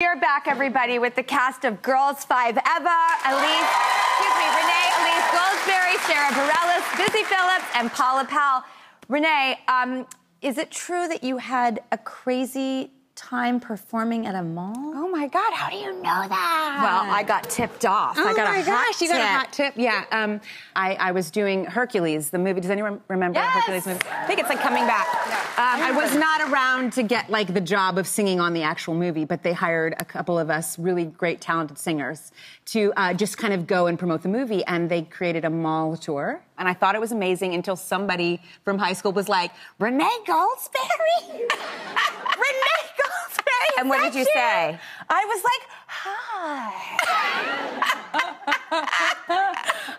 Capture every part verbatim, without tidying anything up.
We're back, everybody, with the cast of Girls five Eva, Elise, excuse me, Renée Elise Goldsberry, Sarah Bareilles, Busy Philipps, and Paula Pell. Renée, um, is it true that you had a crazy time performing at a mall? Oh my God, how do you know that? Well, I got tipped off. Oh I got my a gosh, hot you got tip. a hot tip. Yeah, um, I, I was doing Hercules, the movie. Does anyone remember yes. Hercules movie? I think it's like coming back. Yeah. Um, I was not around to get like the job of singing on the actual movie, but they hired a couple of us really great talented singers to uh, just kind of go and promote the movie, and they created a mall tour. And I thought it was amazing until somebody from high school was like, Renée Goldsberry? Renée Goldsberry? And what did you, you say? I was like, hi.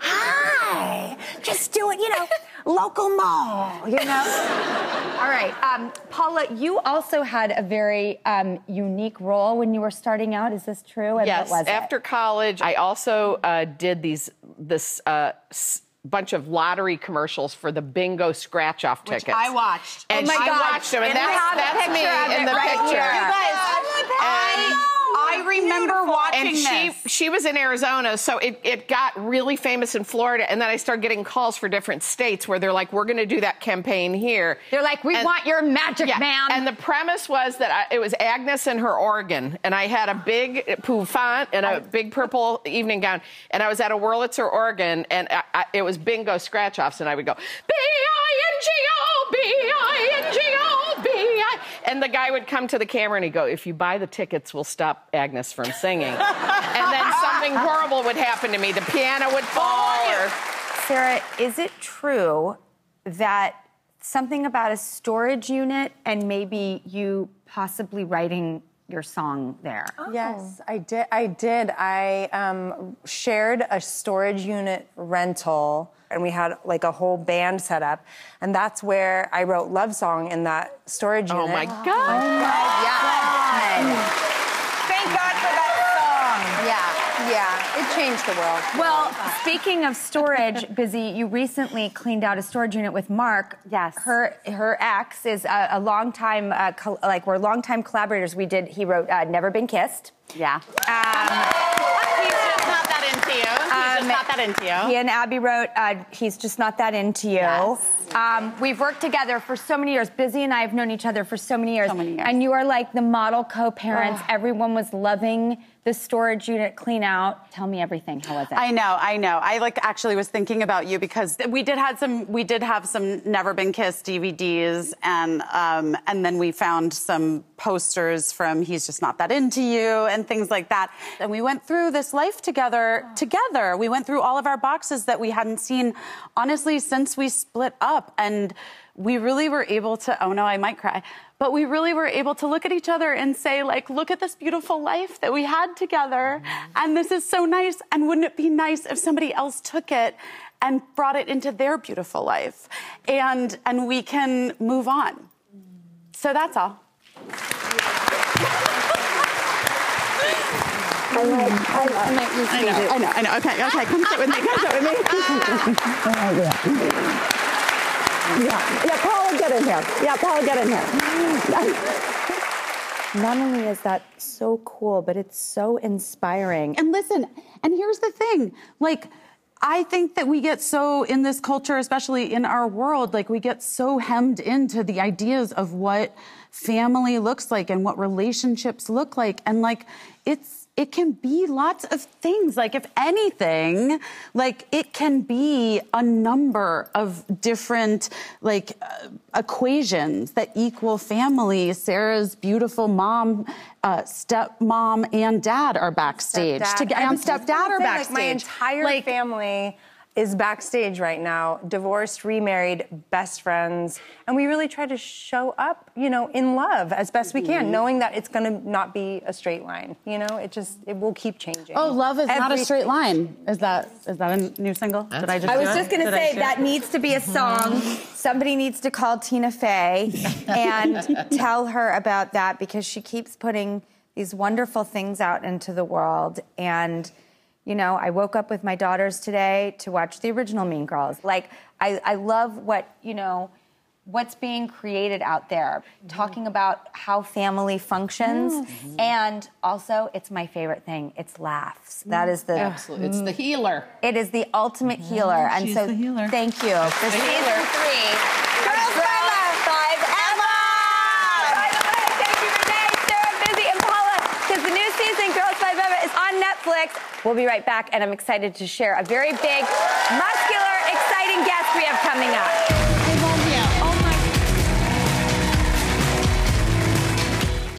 Hi. Just do it, you know, local mall, you know? All right. Um, Paula, you also had a very um, unique role when you were starting out. Is this true? And yes. What was After it? college, I also uh, did these, this... Uh, bunch of lottery commercials for the bingo scratch-off tickets. Which I watched. And oh my gosh. I watched them, and, and that's, that's me in the right picture. Here. You guys, I, I remember Beautiful. watching and this. She, she was in Arizona, so it, it got really famous in Florida, and then I started getting calls for different states where they're like, we're going to do that campaign here. They're like, we and, want your magic, yeah. man. And the premise was that I, it was Agnes and her organ, and I had a big bouffant and a I, big purple evening gown, and I was at a Wurlitzer organ, and I, I, it was was bingo scratch-offs, and I would go, B I N G O, B I N G O, B I... And the guy would come to the camera and he'd go, if you buy the tickets, we'll stop Agnes from singing. And then something horrible would happen to me. The piano would fall or... Sarah, is it true that something about a storage unit and maybe you possibly writing your song there? Oh. Yes, I did. I did. I um, shared a storage unit rental, and we had like a whole band set up, and that's where I wrote Love Song in that storage unit. Oh my God! Oh my God! God. Thank God for that song. Yeah, yeah, it changed the world. Well, speaking of storage, Busy, you recently cleaned out a storage unit with Mark. Yes. Her her ex is a, a longtime uh, like we're longtime collaborators. We did. He wrote uh, Never Been Kissed. Yeah. Um, He's Just Not That Into You. He's um, Just Not That Into You. He and Abby wrote uh, He's Just Not That Into You. Yes. Um, we've worked together for so many years. Busy and I have known each other for so many years. So many years. And you are like the model co-parents. Oh. Everyone was loving the storage unit clean out. Tell me everything. How was it? I know, I know. I like actually was thinking about you because we did had some we did have some Never Been Kissed D V Ds, and um, and then we found some posters from He's Just Not That Into You and things like that. And we went through this life together oh. together. We went through all of our boxes that we hadn't seen honestly since we split up. And we really were able to, oh no, I might cry, but we really were able to look at each other and say, like, look at this beautiful life that we had together. Mm-hmm. And this is so nice. And wouldn't it be nice if somebody else took it and brought it into their beautiful life? And, and we can move on. Mm-hmm. So that's all. I know, I know, I know. Okay, okay, come sit with me, come sit with me. Oh, yeah. Yeah, yeah, Paula, get in here. Yeah, Paula, get in here. Not only is that so cool, but it's so inspiring. And listen, and here's the thing, like, I think that we get so, in this culture, especially in our world, like we get so hemmed into the ideas of what family looks like and what relationships look like. And like, it's, it can be lots of things. Like if anything, like it can be a number of different like uh, equations that equal family. Sarah's beautiful mom, uh, stepmom and dad are backstage. Stepdad. To, and stepdad are backstage. Like my entire like, family is backstage right now, divorced, remarried, best friends. And we really try to show up, you know, in love as best we can, mm-hmm. knowing that it's gonna not be a straight line. You know, it just, it will keep changing. Oh, love is Every not a straight line. Is that, is that a new single? That's Did I just I was just gonna Did say that needs to be a song. Somebody needs to call Tina Fey and tell her about that because she keeps putting these wonderful things out into the world. And you know, I woke up with my daughters today to watch the original Mean Girls. Like, I, I love what, you know, what's being created out there, mm-hmm. talking about how family functions, mm-hmm. and also, it's my favorite thing, it's laughs. Mm-hmm. That is the... Absolutely, it's the healer. It is the ultimate mm-hmm. healer. And She's so, the healer. Thank you. That's the season healer. three. Girls five Eva! By the way, thank you, Renee, Sarah, Busy, and Paula, because the new season, Girls five Eva, is on Netflix. We'll be right back, and I'm excited to share a very big, muscular...